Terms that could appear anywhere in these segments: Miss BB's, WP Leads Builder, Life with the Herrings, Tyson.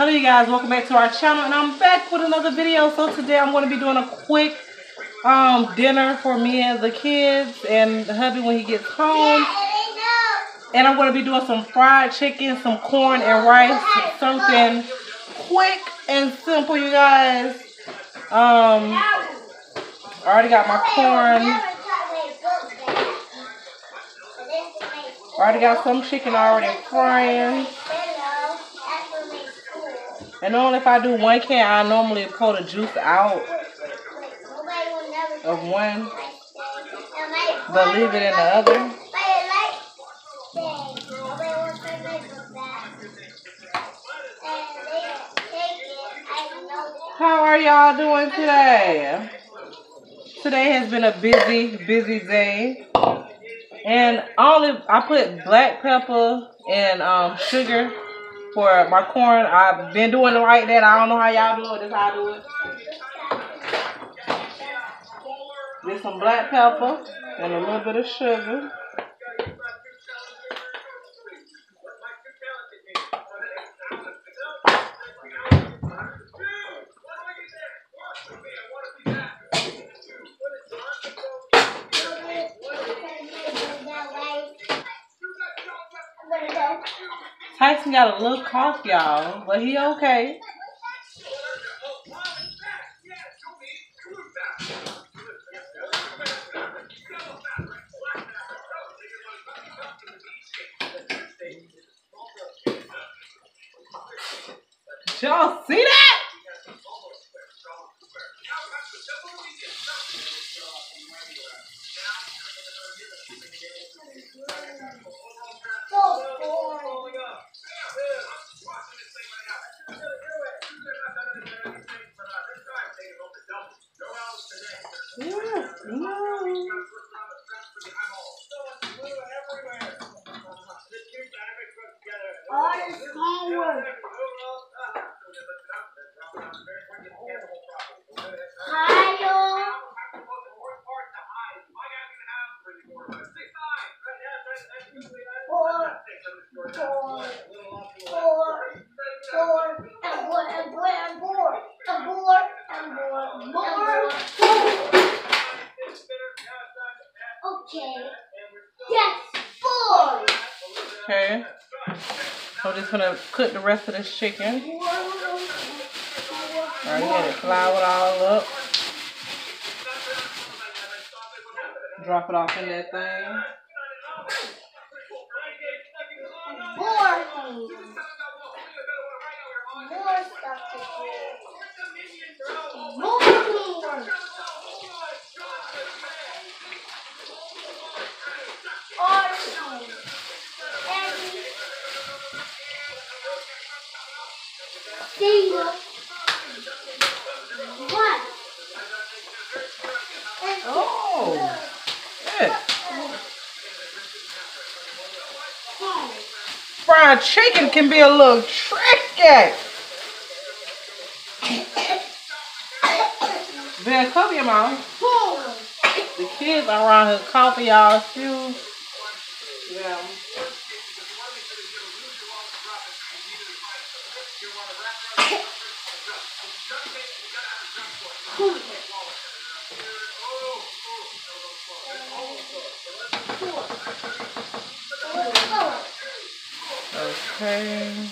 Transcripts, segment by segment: Hello you guys, welcome back to our channel, and I'm back with another video. So today I'm going to be doing a quick dinner for me and the kids and the hubby when he gets home. And I'm going to be doing some fried chicken, some corn and rice, something quick and simple, you guys. I already got my corn. I already got some chicken already frying. And only if I do one can, I normally pull the juice out of one, but leave it in the other. How are y'all doing today? Today has been a busy day. And I put black pepper and sugar for my corn. I've been doing it like that. I don't know how y'all do it. That's how I do it. With some black pepper and a little bit of sugar. Tyson got a little cough, y'all, but he okay. Did y'all see that? Okay, I'm just gonna cook the rest of this chicken. Alright, get it floured all up. Drop it off in that thing. Oh, good. Fried chicken can be a little tricky. Better cover your mouth. The kids are around here coughing, y'all, still. Yeah. Okay.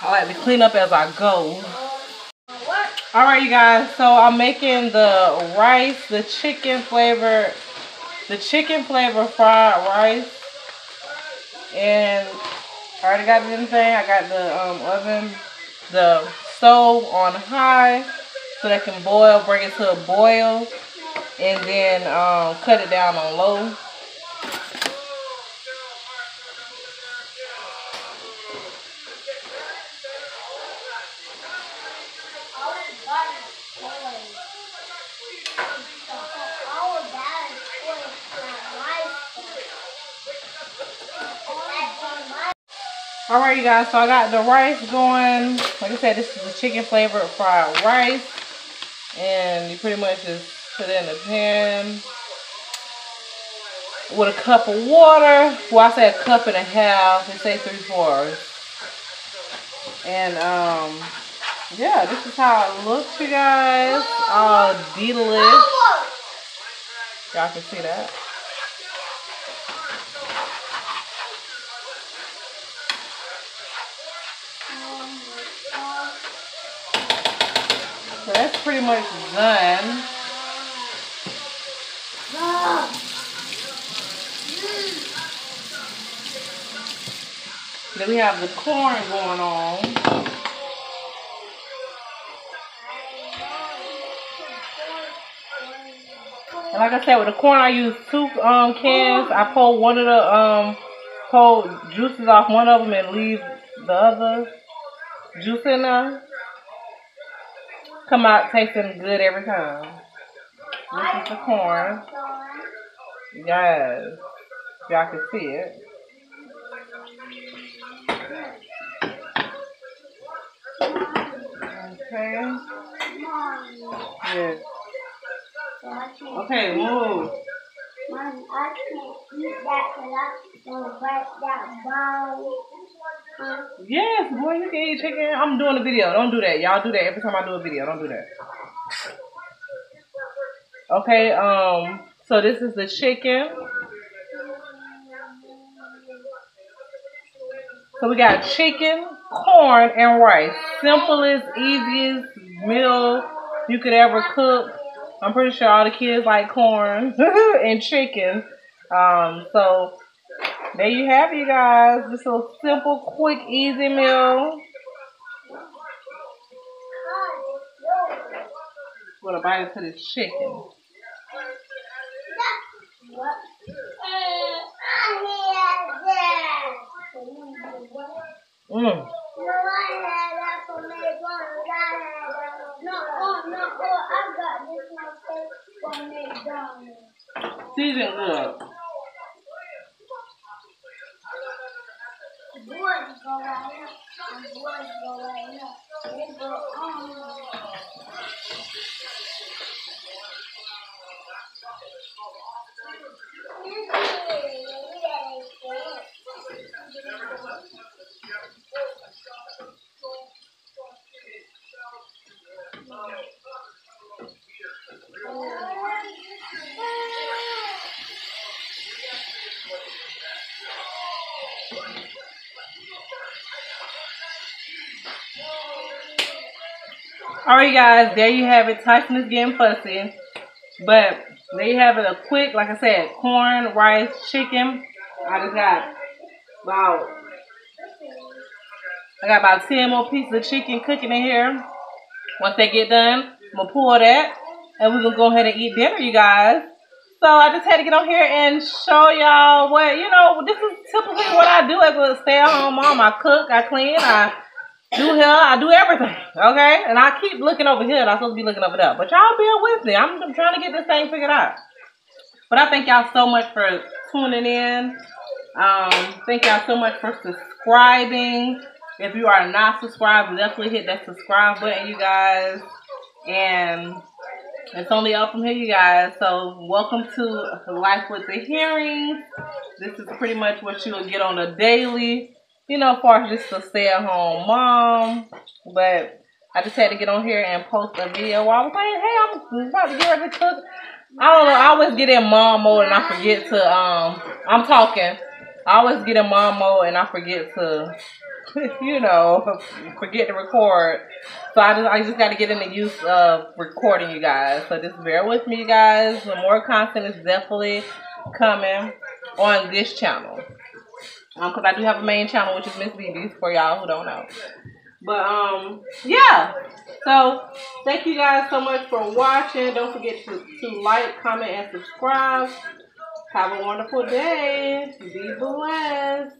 I like to clean up as I go. Alright you guys, so I'm making the rice, the chicken flavor fried rice. And I already got it in the thing. I got the oven, the stove on high so they can boil, bring it to a boil, and then cut it down on low. Alright you guys, so I got the rice going. Like I said, this is the chicken flavored fried rice. And you pretty much just put it in the pan. with a cup of water. Well, I say a cup and a half. They say 3/4. And yeah, this is how it looks, you guys. All delish. Y'all can see that. So that's pretty much done. Then we have the corn going on. And like I said, with the corn, I use 2 cans. I pull one of the pull juices off one of them and leave the other juice in there. Come out tasting good every time. This is the corn. Yes, y'all can see it. Okay. Yes. Okay, move. Mom, I can't eat that because I'm going to bite that ball. Yes, boy, you can eat chicken. I'm doing a video. Don't do that. Y'all do that every time I do a video. Don't do that. Okay, so this is the chicken. So we got chicken, corn, and rice. Simplest, easiest meal you could ever cook. I'm pretty sure all the kids like corn and chicken. So there you have it, you guys. Just a simple, quick, easy meal. I'm gonna bite into this chicken. Mm. Season good. Alright, guys, there you have it. Tyson is getting fussy. But there you have it, a quick, like I said, corn, rice, chicken. I got about 10 more pieces of chicken cooking in here. Once they get done, I'm going to pour that. And we're going to go ahead and eat dinner, you guys. So I just had to get on here and show y'all what, you know, this is typically what I do as a stay-at-home mom. I cook, I clean, I do here, I do everything, okay? And I keep looking over here, and I'm supposed to be looking over there. But y'all bear with me. I'm trying to get this thing figured out. But I thank y'all so much for tuning in. Thank y'all so much for subscribing. If you are not subscribed, definitely hit that subscribe button, you guys. And it's only up from here, you guys. So welcome to Life with the Herrings. This is pretty much what you'll get on a daily, you know, as far as just a stay-at-home mom. But I just had to get on here and post a video while I was like, hey, I'm about to get ready to cook. I don't know. I always get in mom mode and I forget to, I always get in mom mode and I forget to, you know, forget to record. So I just got to get in the use of recording, you guys. So just bear with me, you guys. The more content is definitely coming on this channel. Because I do have a main channel, which is Miss BB's, for y'all who don't know. But, yeah. So, thank you guys so much for watching. Don't forget to like, comment, and subscribe. Have a wonderful day. Be blessed.